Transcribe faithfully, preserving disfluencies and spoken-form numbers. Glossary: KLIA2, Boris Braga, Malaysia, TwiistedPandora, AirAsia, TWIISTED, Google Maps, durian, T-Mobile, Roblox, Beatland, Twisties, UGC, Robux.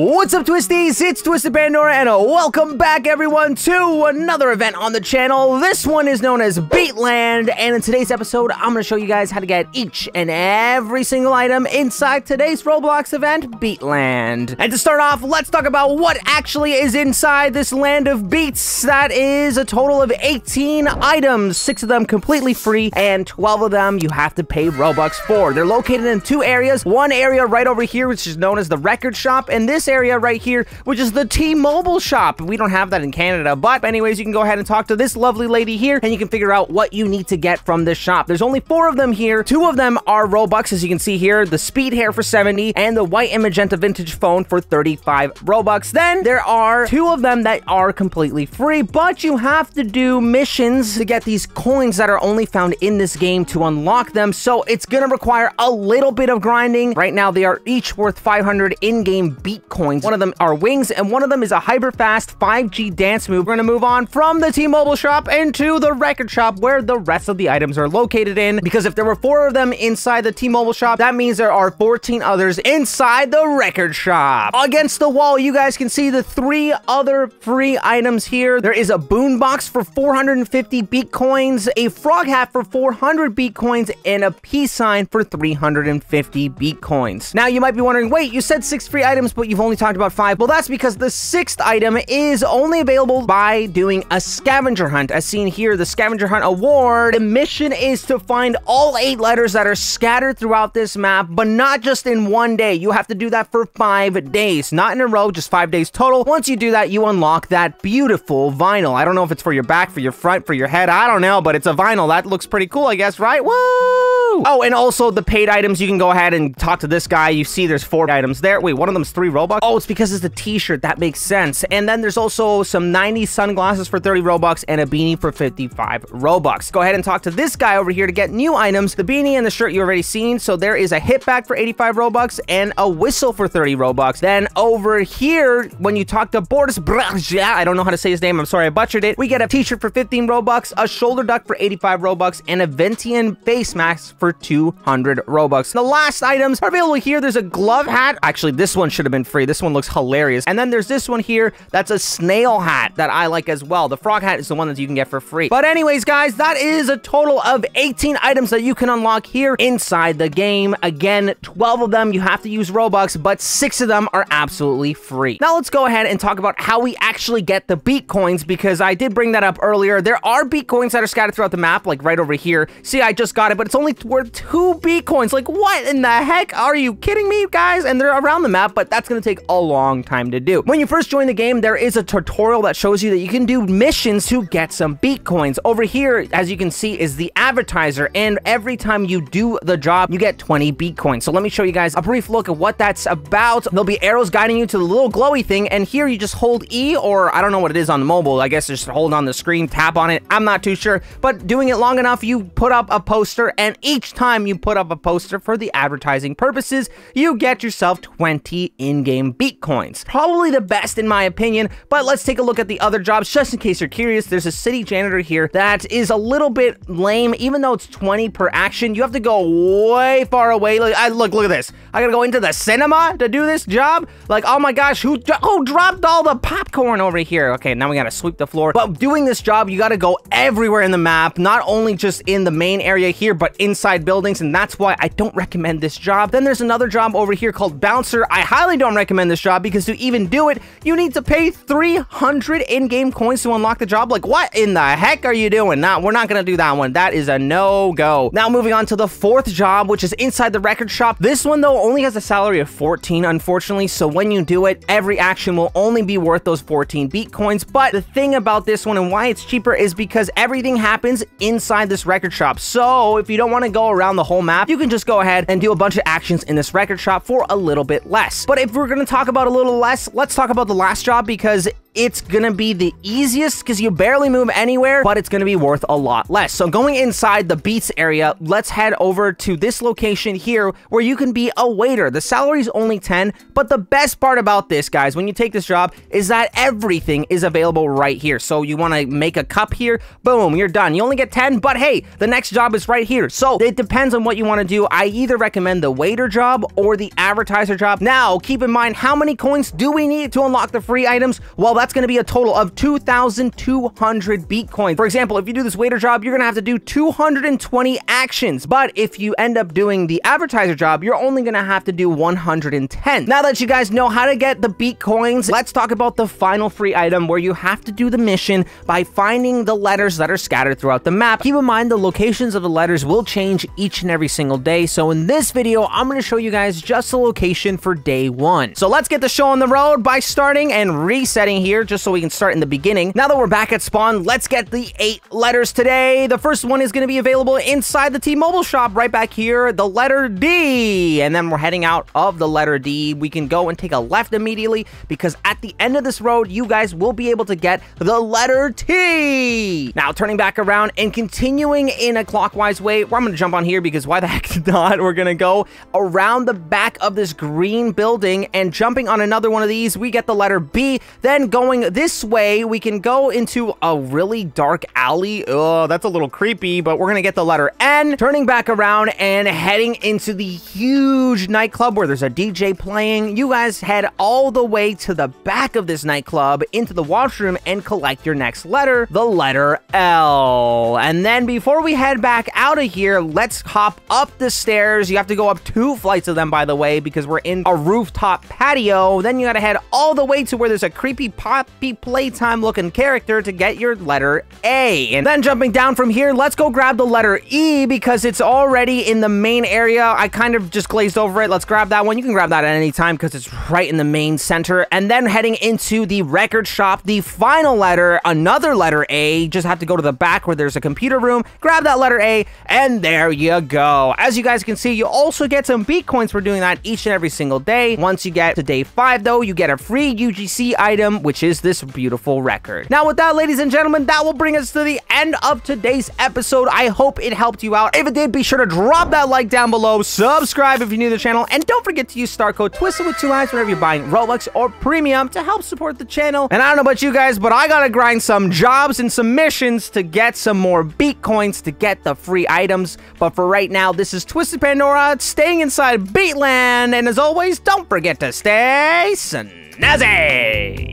What's up, Twisties? It's TwiistedPandora, and welcome back, everyone, to another event on the channel. This one is known as Beatland, and in today's episode, I'm going to show you guys how to get each and every single item inside today's Roblox event, Beatland. And to start off, let's talk about what actually is inside this land of beats. That is a total of eighteen items, six of them completely free, and twelve of them you have to pay Robux for. They're located in two areas, one area right over here, which is known as the record shop, and this This area right here, which is the T-Mobile shop. We don't have that in Canada, but anyways, you can go ahead and talk to this lovely lady here and you can figure out what you need to get from this shop. There's only four of them here. Two of them are Robux, as you can see here, the speed hair for seventy and the white and magenta vintage phone for thirty-five Robux. Then there are two of them that are completely free, but you have to do missions to get these coins that are only found in this game to unlock them. So it's gonna require a little bit of grinding. Right now, they are each worth five hundred in-game beat coins. One of them are wings and one of them is a hyper fast five G dance move. We're going to move on from the T-Mobile shop into the record shop where the rest of the items are located in, because if there were four of them inside the T-Mobile shop, that means there are fourteen others inside the record shop. Against the wall, you guys can see the three other free items here. There is a boom box for four hundred fifty beat coins, a frog hat for four hundred beat coins, and a peace sign for three hundred fifty beat coins. Now you might be wondering, wait, you said six free items, but you've only talked about five. Well, that's because the sixth item is only available by doing a scavenger hunt, as seen here, the scavenger hunt award. The mission is to find all eight letters that are scattered throughout this map, but not just in one day. You have to do that for five days, not in a row, just five days total. Once you do that, you unlock that beautiful vinyl. I don't know if it's for your back, for your front, for your head, I don't know, but it's a vinyl. That looks pretty cool, I guess, right? Woo! Oh, and also the paid items, you can go ahead and talk to this guy. You see there's four items there. Wait, one of them's three Robux? Oh, it's because it's a t-shirt. That makes sense. And then there's also some ninety sunglasses for thirty Robux and a beanie for fifty-five Robux. Go ahead and talk to this guy over here to get new items. The beanie and the shirt you already seen. So there is a hit bag for eighty-five Robux and a whistle for thirty Robux. Then over here, when you talk to Boris Braga, I don't know how to say his name. I'm sorry, I butchered it. We get a t-shirt for fifteen Robux, a shoulder duck for eighty-five Robux, and a Ventian face mask for two hundred Robux. The last items are available here. There's a glove hat. Actually, this one should have been free. This one looks hilarious. And then there's this one here. That's a snail hat that I like as well. The frog hat is the one that you can get for free. But anyways, guys, that is a total of eighteen items that you can unlock here inside the game. Again, twelve of them you have to use Robux, but six of them are absolutely free. Now let's go ahead and talk about how we actually get the beat coins, because I did bring that up earlier. There are beat coins that are scattered throughout the map, like right over here. See, I just got it, but it's only worth two beat coins. Like, what in the heck? Are you kidding me, guys? And they're around the map, but that's gonna take a long time to do. When you first join the game, there is a tutorial that shows you that you can do missions to get some beat coins. Over here, as you can see, is the advertiser, and every time you do the job, you get twenty beat coins. So let me show you guys a brief look at what that's about. There'll be arrows guiding you to the little glowy thing, and here you just hold E, or I don't know what it is on the mobile. I guess just hold on the screen, tap on it. I'm not too sure, but doing it long enough, you put up a poster, and each Each time you put up a poster for the advertising purposes, you get yourself twenty in-game beat coins. Probably the best in my opinion, but let's take a look at the other jobs just in case you're curious. There's a city janitor here that is a little bit lame, even though it's twenty per action. You have to go way far away. Look, I, look, look at this. I gotta go into the cinema to do this job. Like, oh my gosh, who, who dropped all the popcorn over here? Okay, now we gotta sweep the floor. But doing this job, you gotta go everywhere in the map, not only just in the main area here, but inside buildings, and that's why I don't recommend this job. Then there's another job over here called bouncer. I highly don't recommend this job, because to even do it, you need to pay three hundred in-game coins to unlock the job. Like, what in the heck are you doing? Nah, we're not gonna do that one. That is a no-go. Now moving on to the fourth job, which is inside the record shop. This one though only has a salary of fourteen, unfortunately, so when you do it, every action will only be worth those fourteen beat coins. But the thing about this one and why it's cheaper is because everything happens inside this record shop. So if you don't want to go Go around the whole map, you can just go ahead and do a bunch of actions in this record shop for a little bit less. But if we're going to talk about a little less, let's talk about the last job, because it's gonna be the easiest because you barely move anywhere, but it's gonna be worth a lot less. So going inside the Beats area, let's head over to this location here where you can be a waiter. The salary is only ten, but the best part about this, guys, when you take this job is that everything is available right here. So you want to make a cup here, boom, you're done. You only get ten, but hey, the next job is right here. So it depends on what you want to do. I either recommend the waiter job or the advertiser job. Now keep in mind, how many coins do we need to unlock the free items? Well, that's going to be a total of two thousand two hundred Bitcoin. For example, if you do this waiter job, you're going to have to do two hundred twenty actions, but if you end up doing the advertiser job, you're only going to have to do one hundred ten. Now that you guys know how to get the Bitcoins, let's talk about the final free item where you have to do the mission by finding the letters that are scattered throughout the map. Keep in mind, the locations of the letters will change each and every single day. So in this video, I'm going to show you guys just the location for day one. So let's get the show on the road by starting and resetting here just so we can start in the beginning. Now that we're back at spawn, let's get the eight letters today. The first one is going to be available inside the T-Mobile shop right back here, the letter D. And then we're heading out of the letter D. We can go and take a left immediately because at the end of this road, you guys will be able to get the letter T. Now turning back around and continuing in a clockwise way, well, I'm going to jump on here because why the heck not? We're going to go around the back of this green building and jumping on another one of these, we get the letter B. Then going this way, we can go into a really dark alley. Oh, that's a little creepy, but we're going to get the letter N. Turning back around and heading into the huge nightclub where there's a D J playing. You guys head all the way to the back of this nightclub into the washroom and collect your next letter, the letter L. And then before we head back out of here, let's hop up the stairs. You have to go up two flights of them, by the way, because we're in a rooftop patio. Then you gotta head all the way to where there's a creepy Poppy Playtime looking character to get your letter A. And then jumping down from here, let's go grab the letter E because it's already in the main area. I kind of just glazed over it. Let's grab that one. You can grab that at any time because it's right in the main center. And then heading into the record shop, the final letter, another letter A. Just have to go to the back where there's a computer room, grab that letter A, and there you go. As you guys can see, you also get some Bitcoins for doing that each and every single day. Once you get to day five, though, you get a free U G C item, which is this beautiful record. Now, with that, ladies and gentlemen, that will bring us to the end of today's episode. I hope it helped you out. If it did, be sure to drop that like down below, subscribe if you're new to the channel, and don't forget to use star code TWISTED with two eyes whenever you're buying Robux or Premium to help support the channel. And I don't know about you guys, but I gotta grind some jobs and some missions to get some more Bitcoins to get the free items. But for right now, this is Twisted Pandora staying inside Beatland, and as always, don't forget to stay snazzy!